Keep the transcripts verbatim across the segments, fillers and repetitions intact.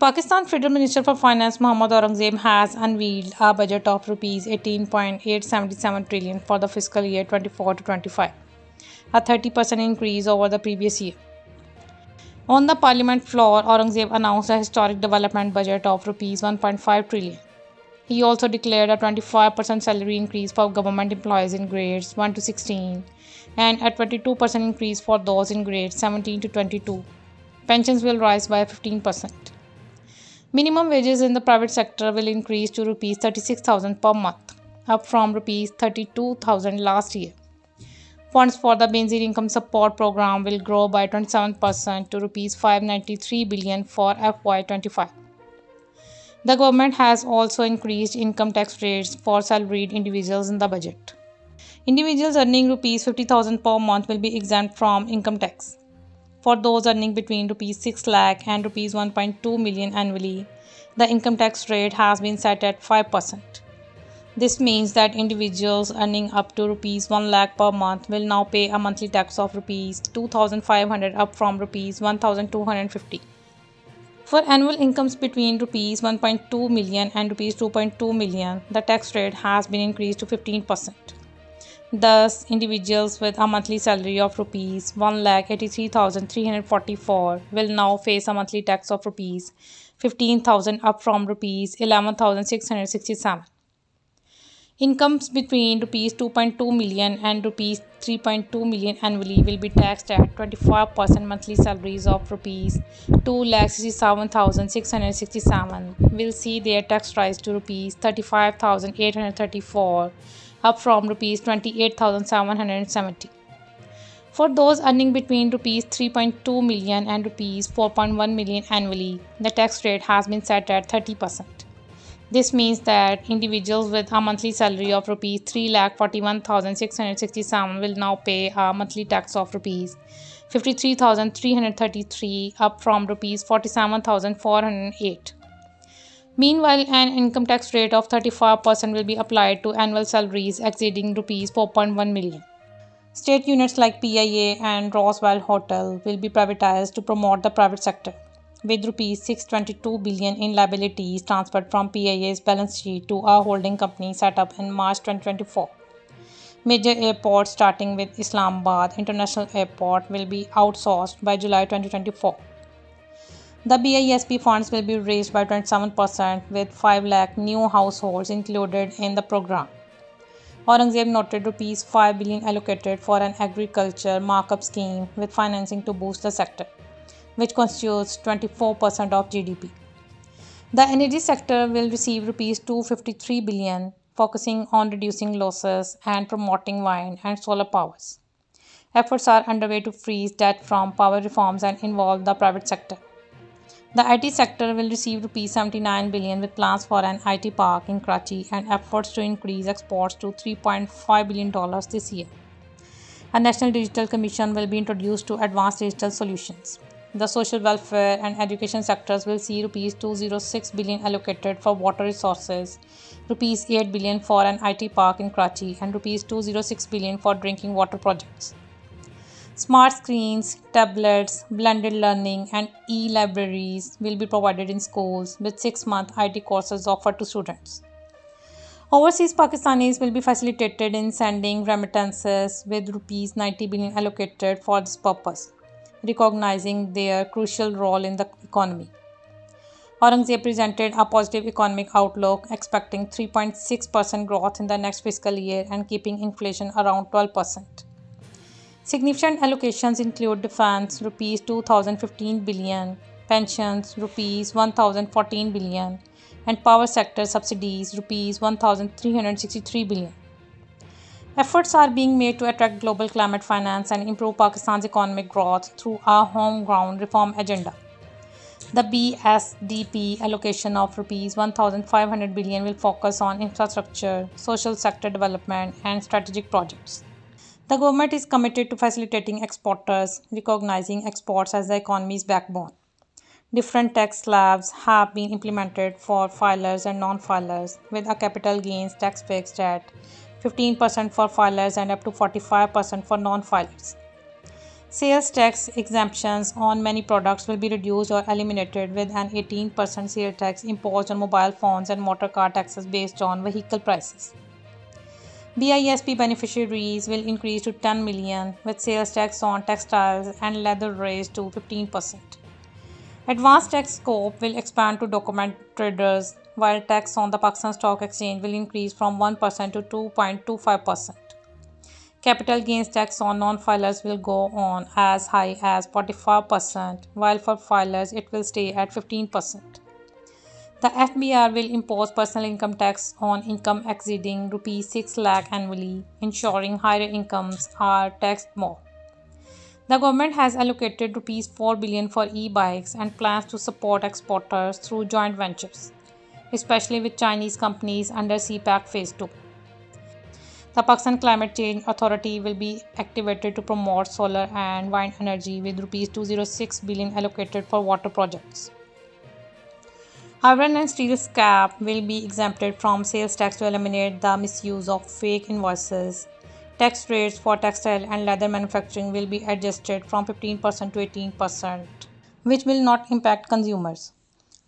Pakistan Federal Minister for Finance Mohammed Aurangzeb has unveiled a budget of rupees eighteen point eight seven seven trillion for the fiscal year twenty-four to twenty-five, a thirty percent increase over the previous year. On the parliament floor, Aurangzeb announced a historic development budget of rupees one point five trillion. He also declared a twenty-five percent salary increase for government employees in grades one to sixteen and a twenty-two percent increase for those in grades seventeen to twenty-two. Pensions will rise by fifteen percent. Minimum wages in the private sector will increase to rupees thirty-six thousand per month, up from rupees thirty-two thousand last year. Funds for the Benzir Income Support Program will grow by twenty-seven percent to rupees five hundred ninety-three billion for F Y twenty-five. The government has also increased income tax rates for salaried individuals in the budget. Individuals earning rupees fifty thousand per month will be exempt from income tax. For those earning between rupees six lakh and rupees one point two million annually, the income tax rate has been set at five percent. This means that individuals earning up to rupees one lakh per month will now pay a monthly tax of rupees two thousand five hundred, up from rupees one thousand two hundred fifty. For annual incomes between rupees one point two million and rupees two point two million, the tax rate has been increased to fifteen percent. Thus, individuals with a monthly salary of rupees one lakh eighty-three thousand three hundred forty-four will now face a monthly tax of rupees fifteen thousand, up from rupees eleven thousand six hundred sixty-seven. Incomes between rupees two point two million and rupees three point two million annually will be taxed at twenty-five percent. Monthly salaries of rupees two lakh sixty-seven thousand six hundred sixty-seven will see their tax rise to rupees thirty-five thousand eight hundred thirty-four, up from rupees twenty-eight thousand seven hundred seventy. For those earning between rupees three point two million and rupees four point one million annually, the tax rate has been set at thirty percent. This means that individuals with a monthly salary of rupees three lakh forty-one thousand six hundred sixty-seven will now pay a monthly tax of rupees fifty-three thousand three hundred thirty-three, up from rupees forty-seven thousand four hundred eight. Meanwhile, an income tax rate of thirty-five percent will be applied to annual salaries exceeding rupees four point one million. State units like P I A and Roswell Hotel will be privatized to promote the private sector, with rupees six hundred twenty-two billion in liabilities transferred from P I A's balance sheet to a holding company set up in March twenty twenty-four. Major airports starting with Islamabad International Airport will be outsourced by July twenty twenty-four. The B I S P funds will be raised by twenty-seven percent, with five lakh new households included in the program. Aurangzeb noted rupees five billion allocated for an agriculture markup scheme with financing to boost the sector, which constitutes twenty-four percent of G D P. The energy sector will receive rupees two hundred fifty-three billion, focusing on reducing losses and promoting wind and solar powers. Efforts are underway to freeze debt from power reforms and involve the private sector. The I T sector will receive rupees seventy-nine billion with plans for an I T park in Karachi and efforts to increase exports to three point five billion dollars this year. A National Digital Commission will be introduced to advance digital solutions. The social welfare and education sectors will see rupees two hundred six billion allocated for water resources, rupees eight billion for an I T park in Karachi, and rupees two hundred six billion for drinking water projects. Smart screens, tablets, blended learning, and e-libraries will be provided in schools, with six-month I T courses offered to students. Overseas Pakistanis will be facilitated in sending remittances, with rupees ninety billion allocated for this purpose, recognizing their crucial role in the economy. Aurangzeb presented a positive economic outlook, expecting three point six percent growth in the next fiscal year and keeping inflation around twelve percent. Significant allocations include defense, rupees two thousand fifteen billion, pensions, rupees one thousand fourteen billion, and power sector subsidies, rupees one thousand three hundred sixty-three billion. Efforts are being made to attract global climate finance and improve Pakistan's economic growth through a homegrown reform agenda. The B S D P allocation of rupees one thousand five hundred billion will focus on infrastructure, social sector development, and strategic projects. The government is committed to facilitating exporters, recognizing exports as the economy's backbone. Different tax slabs have been implemented for filers and non-filers, with a capital gains tax fixed at fifteen percent for filers and up to forty-five percent for non-filers. Sales tax exemptions on many products will be reduced or eliminated, with an eighteen percent sales tax imposed on mobile phones and motor car taxes based on vehicle prices. B I S P beneficiaries will increase to ten million, with sales tax on textiles and leather raised to fifteen percent. Advanced tax scope will expand to document traders, while tax on the Pakistan Stock Exchange will increase from one percent to two point two five percent. Capital gains tax on non-filers will go on as high as forty-five percent, while for filers it will stay at fifteen percent. The F B R will impose personal income tax on income exceeding six lakh rupees annually, ensuring higher incomes are taxed more. The government has allocated four billion rupees for e-bikes and plans to support exporters through joint ventures, especially with Chinese companies under C PEC Phase two. The Pakistan Climate Change Authority will be activated to promote solar and wind energy, with two hundred six billion rupees allocated for water projects. Iron and steel scrap will be exempted from sales tax to eliminate the misuse of fake invoices. Tax rates for textile and leather manufacturing will be adjusted from fifteen percent to eighteen percent, which will not impact consumers.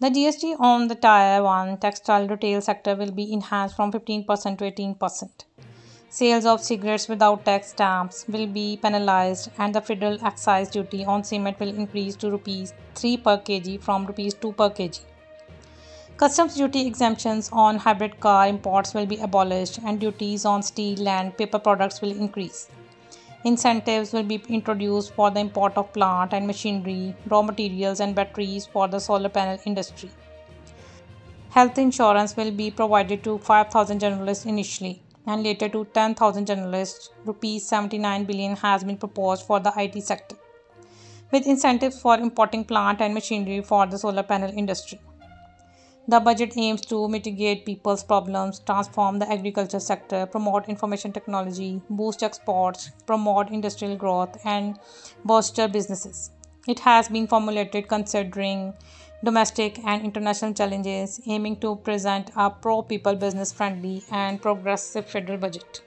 The G S T on the Tier one textile retail sector will be enhanced from fifteen percent to eighteen percent. Sales of cigarettes without tax stamps will be penalized, and the federal excise duty on cement will increase to rupees three per kg from rupees two per kg. Customs duty exemptions on hybrid car imports will be abolished, and duties on steel and paper products will increase. Incentives will be introduced for the import of plant and machinery, raw materials and batteries for the solar panel industry. Health insurance will be provided to five thousand journalists initially, and later to ten thousand journalists. Rupees seventy-nine billion has been proposed for the I T sector, with incentives for importing plant and machinery for the solar panel industry. The budget aims to mitigate people's problems, transform the agriculture sector, promote information technology, boost exports, promote industrial growth, and bolster businesses. It has been formulated considering domestic and international challenges, aiming to present a pro-people, business-friendly, and progressive federal budget.